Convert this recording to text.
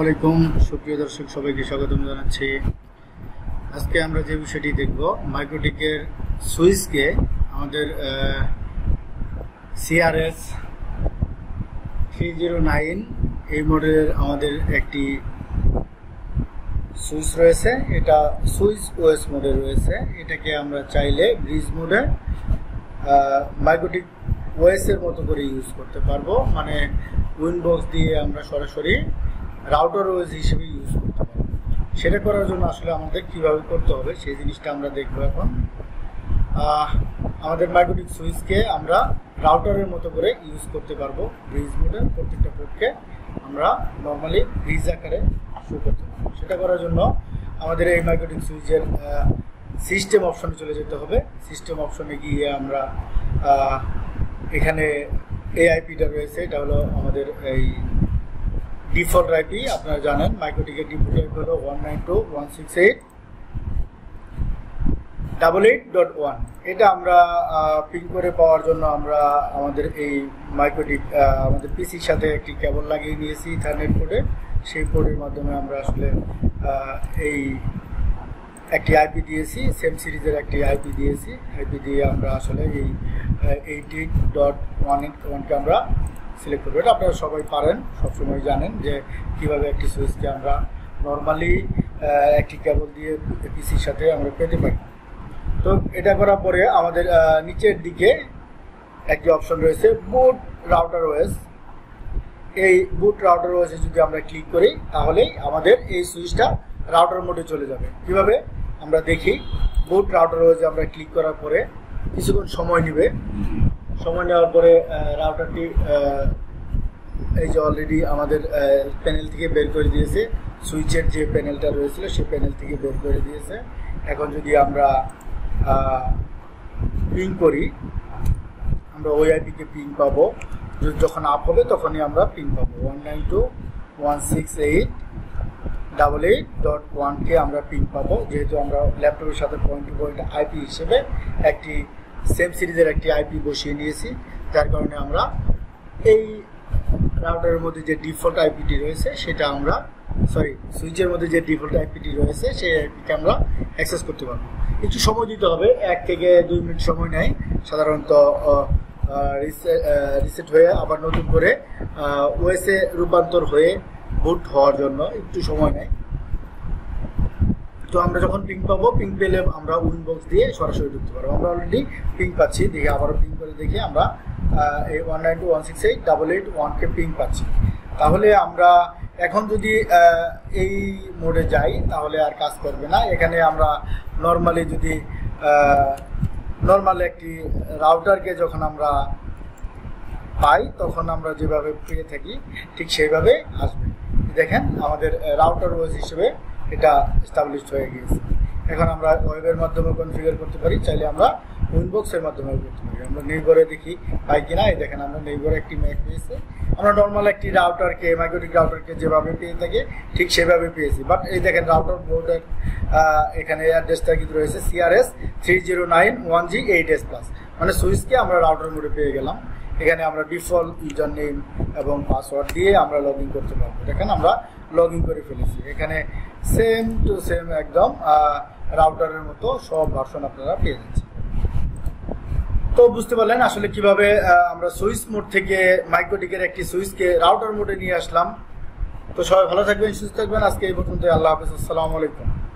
আসসালামু আলাইকুম সুপ্রিয় দর্শক সবাইকে স্বাগত জানাচ্ছি আজকে আমরা যে বিষয়টি দেখব মাইক্রোটিকের সুইচ কে আমাদের সিআরএস 309 এই মডেলের আমাদের একটি সুইচ রয়েছে এটা সুইস ওএস মডেল রয়েছে এটাকে আমরা চাইলে ব্রিজ মোডে মাইক্রোটিক ওএস এর মতো করে ইউজ করতে পারবো মানে উইন্ডোজ দিয়ে আমরা সরাসরি রাউটার ওএস হিসেবে ইউজ করতে পারি সেটা করার জন্য আসলে আমাদের কিভাবে করতে হবে সেই জিনিসটা আমরা দেখব এখন আমাদের মাইক্রোটিক সুইচকে আমরা রাউটারের মতো করে ইউজ করতে পারবো ব্রিজ মোডে প্রত্যেকটা পোর্টকে আমরা নরমালি ব্রিজ আকারে শুরু করতে পারবো সেটা করার জন্য আমাদের এই মাইক্রোটিক সুইচের সিস্টেম অপশনে চলে যেতে হবে সিস্টেম অপশনে গিয়ে আমরা এখানে এই আইপিটা রয়েছে এটা হলো আমাদের এই ডিফল্ট আইপি আপনারা জানেন মাইক্রোটিকের ডিফল্ট আইপি হলো 192.168.88.1 এটা আমরা পিং করে পাওয়ার জন্য আমরা আমাদের এই মাইক্রোটিক আমাদের পিসির সাথে একটি কেবল লাগিয়ে নিয়েছি ইথারনেট পোর্টে সেই পোর্টের মাধ্যমে আমরা আসলে এই একটি আইপি দিয়েছি সেম সিরিজের একটি আইপি দিয়েছি আইপি দিয়ে আমরা আসলে এই 88.1.1কে আমরা সিলেক্ট করবো এটা আপনারা সবাই পারেন সবসময় জানেন যে কীভাবে একটি সুইচকে আমরা নর্মালি একটি কেবল দিয়ে পিসির সাথে আমরা পেতে পারি তো এটা করার পরে আমাদের নিচের দিকে একটি অপশন রয়েছে বুট রাউটার ওএস এই বুট রাউটার ওএসে যদি আমরা ক্লিক করি তাহলেই আমাদের এই সুইচটা রাউটার মোডে চলে যাবে কিভাবে আমরা দেখি বুট রাউটার ওএসে আমরা ক্লিক করার পরে কিছুক্ষণ সময় নেবে সময় নেওয়ার পরে রাউটারটি এই যে অলরেডি আমাদের প্যানেল থেকে বের করে দিয়েছে সুইচের যে প্যানেলটা রয়েছিল সেই প্যানেল থেকে বের করে দিয়েছে এখন যদি আমরা পিং করি আমরা ওই আইপিকে পিং পাবো যখন আপ হবে তখনই আমরা পিং পাবো 192.168.88.1কে আমরা পিং পাবো যেহেতু আমরা ল্যাপটপের সাথে পয়েন্ট টু পয়েন্ট আইপি হিসেবে একটি সেম সিরিজের একটি আইপি বসিয়ে নিয়েছি যার কারণে আমরা এই রাউটারের মধ্যে যে ডিফল্ট আইপিটি রয়েছে সেটা আমরা সুইচের মধ্যে যে ডিফল্ট আইপিটি রয়েছে সেই আইপিকে আমরা অ্যাক্সেস করতে পারবো একটু সময় দিতে হবে 1 থেকে 2 মিনিট সময় নেয় সাধারণত রিসেট হয়ে আবার নতুন করে ওএসএ রূপান্তর হয়ে বুট হওয়ার জন্য একটু সময় নেয় তো আমরা যখন পিং পাবো পিং পেলে আমরা উইন্ডবক্স দিয়ে সরাসরি ঢুকতে পারবো আমরা অলরেডি পিং পাচ্ছি দেখে আবারও পিং করে দেখে আমরা এই 192.168.88.1কে পিং পাচ্ছি তাহলে আমরা এখন যদি এই মোডে যাই তাহলে আর কাজ করবে না এখানে আমরা নর্মালি যদি নর্মাল একটি রাউটারকে যখন আমরা পাই তখন আমরা যেভাবে পেয়ে থাকি ঠিক সেইভাবে আসবে দেখেন আমাদের রাউটার ওএস হিসেবে এটা এস্টাবলিশ হয়ে গিয়েছে এখন আমরা ওয়েবের মাধ্যমে কনফিগার করতে পারি চাইলে আমরা উইনবক্সের মাধ্যমে করতে পারি আমরা নেইবরে দেখি পাই কিনা এই দেখেন আমরা নেইবরে একটি ম্যাক পেয়েছি আমরা নর্মাল একটি রাউটারকে মাইক্রোটিক রাউটারকে যেভাবে পেয়ে থাকি ঠিক সেভাবে পেয়েছি বাট এই দেখেন রাউটার বোর্ডের এখানে অ্যাড্রেসটা কিন্তু রয়েছে CRS 309.1G8S+ মানে সুইচকে আমরা রাউটার মোডে পেয়ে গেলাম এখানে আমরা ডিফল্ট ইউজার নেম এবং পাসওয়ার্ড দিয়ে আমরা লগ ইন করতে পারবো দেখেন আমরা লগ ইন করে ফেলেছি এখানে সেম টু সেম একদম রাউটারের মতো সব ভার্সন আপনারা পেয়ে যাচ্ছেন তো বুঝতে পারলেন আসলে কিভাবে আমরা সুইচ মোড থেকে মাইক্রোটিকের একটি সুইচকে রাউটার মোডে নিয়ে আসলাম তো সবাই ভালো থাকবেন সুস্থ থাকবেন আজকে এই পর্যন্ত আল্লাহ হাফেজ আসসালামু আলাইকুম